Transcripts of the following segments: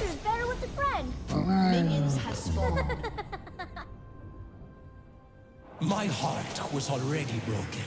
adventure's better with a friend. Minions have spawned. My heart was already broken.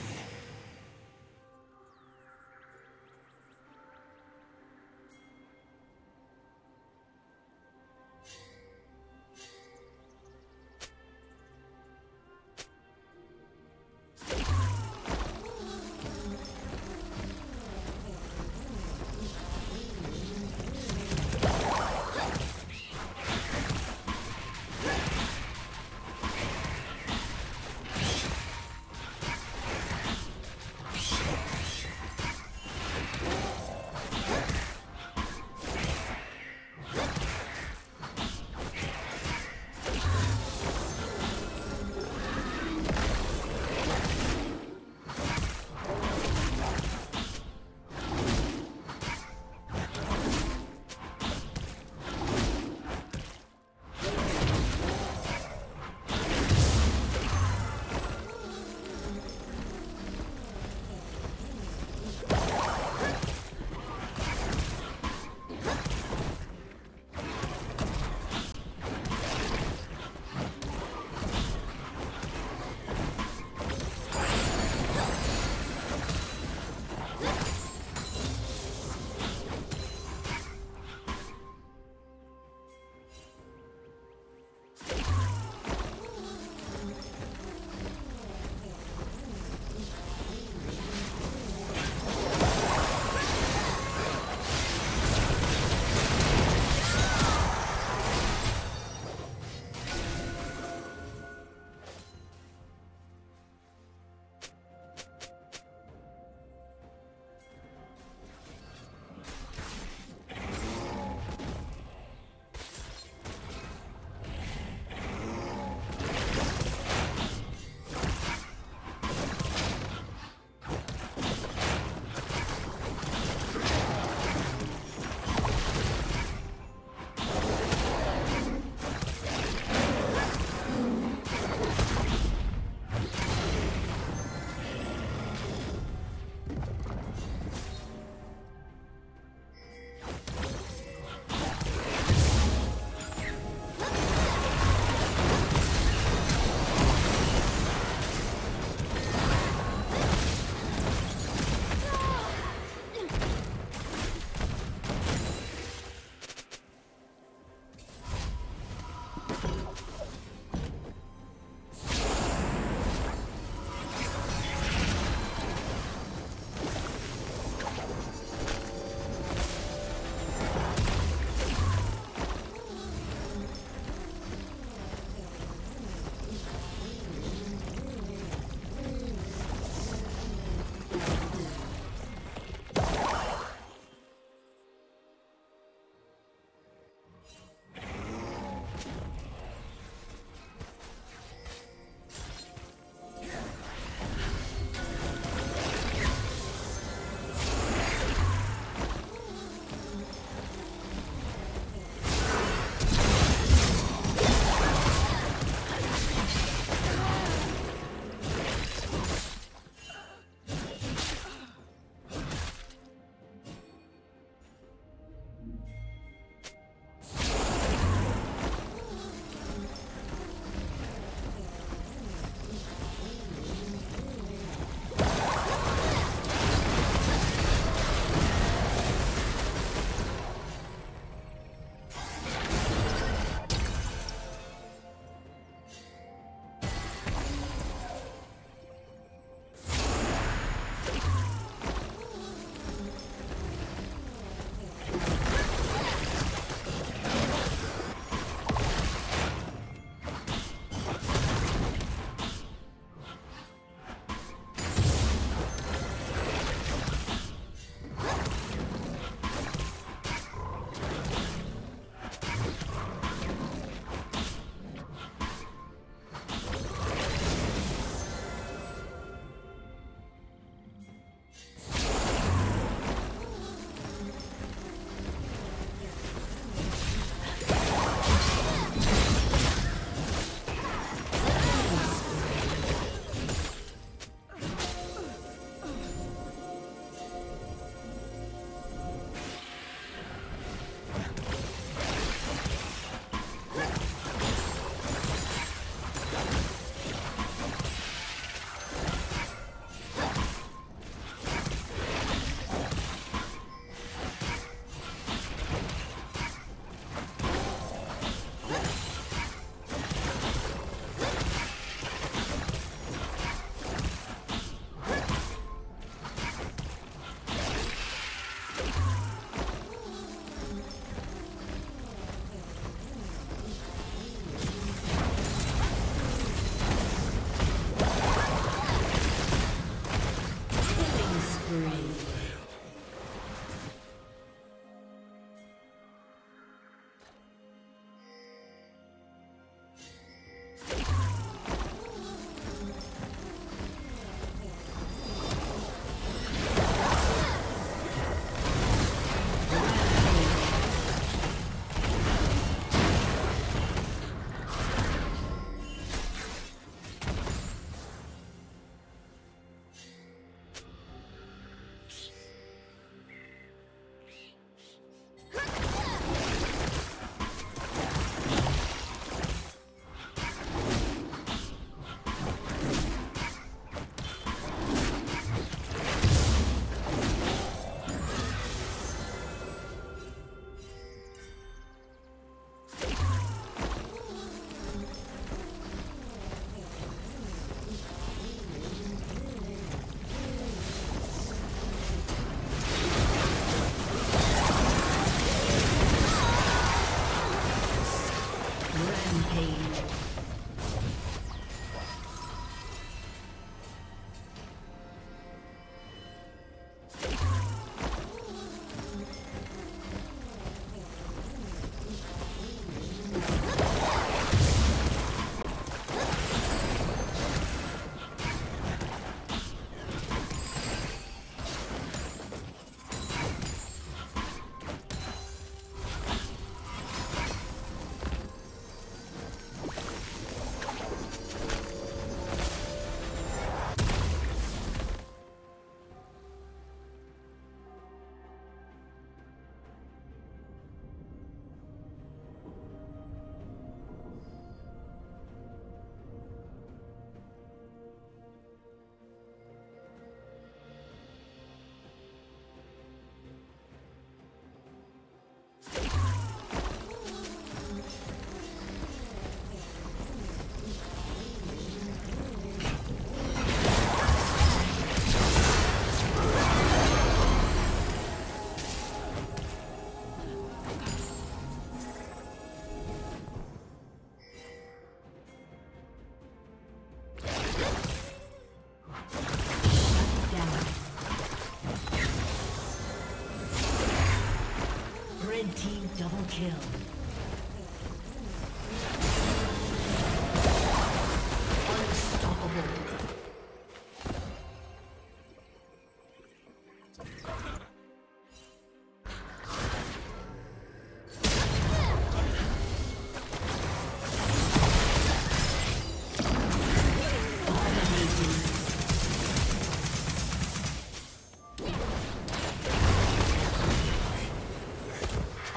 Double kill.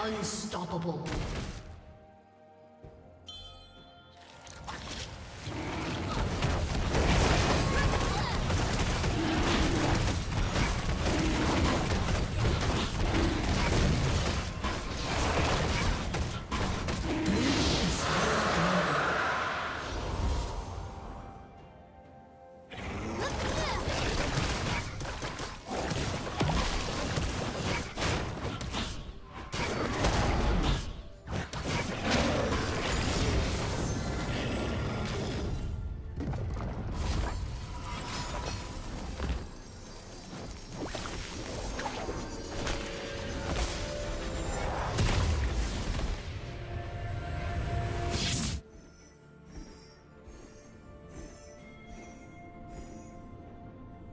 Unstoppable. Unstoppable.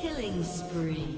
Killing spree.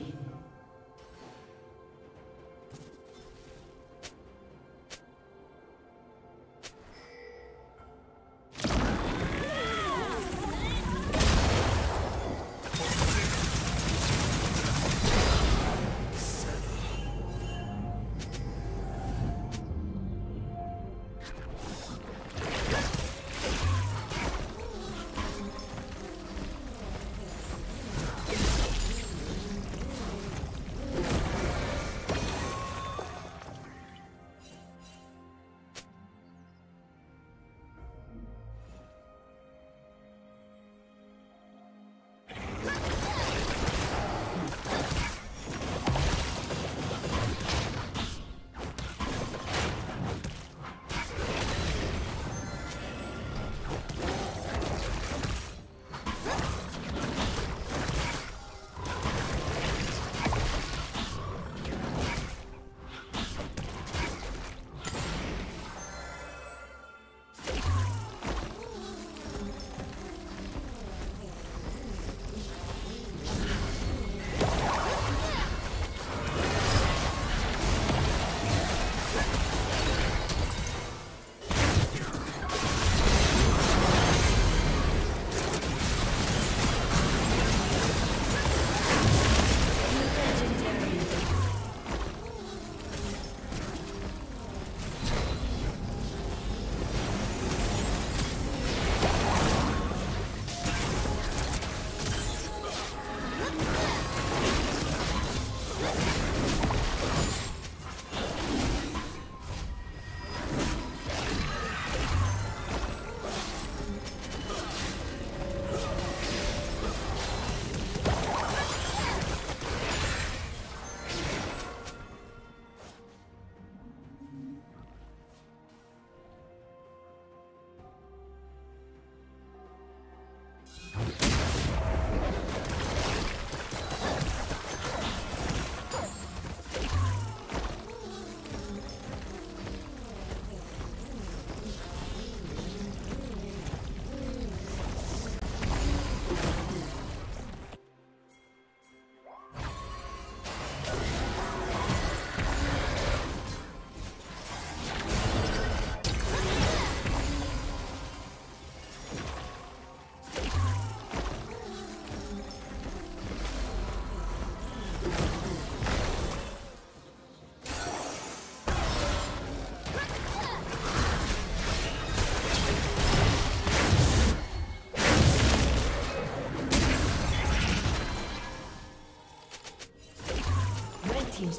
team's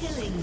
Killing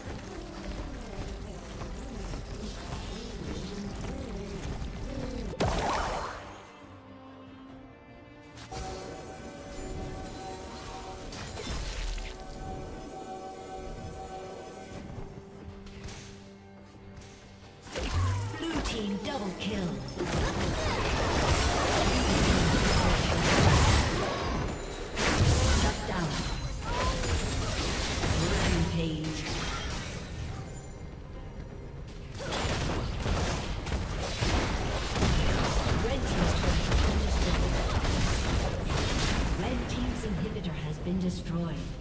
Blue team double kill. Destroyed.